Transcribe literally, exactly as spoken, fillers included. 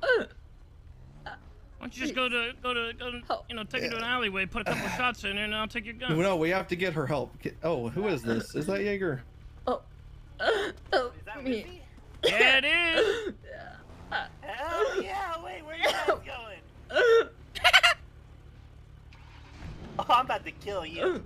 Why don't you just go to go to go to you know take her to an alleyway, put a couple of shots in her, and I'll take your gun. No, we have to get her help. Oh, who is this? Is that Yeagar? Oh, oh, oh is that me? Yeah, it is. Hell yeah! Wait, where are you guys going? Oh, I'm about to kill you.